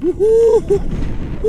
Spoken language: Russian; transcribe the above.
Уху!